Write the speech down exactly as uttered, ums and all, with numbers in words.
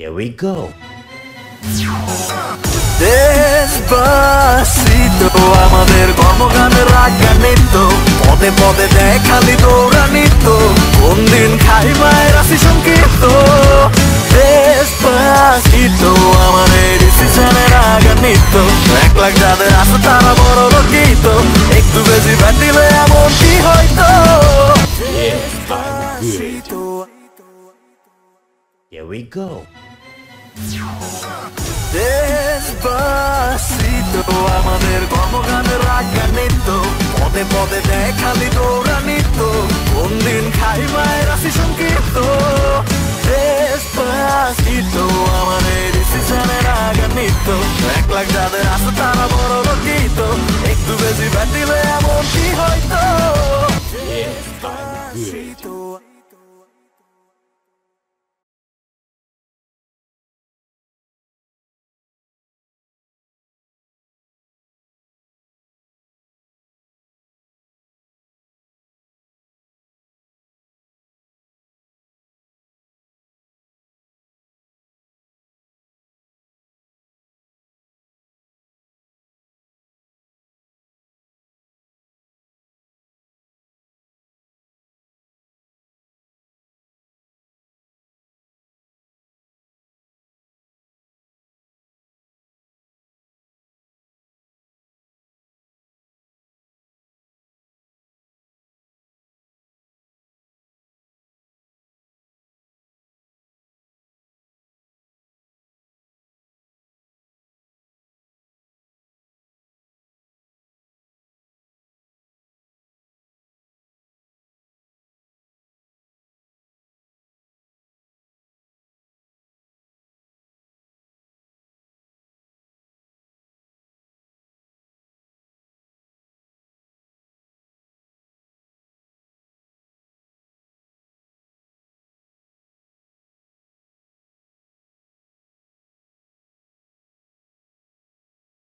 Here we go. Despacito, amader como ganer raganito, pode pode dekhali douranito, kon din khaiba erasi sankito. Despacito, amader isisane raganito, ek lag jade asu tara boro lokito, ektu beshi batile amon ki hoyto. Despacito. Here we go. Despacito, amader como ganer raganito, pode pode dekhali douranito, kon din khaiba erasi sankito. Despacito.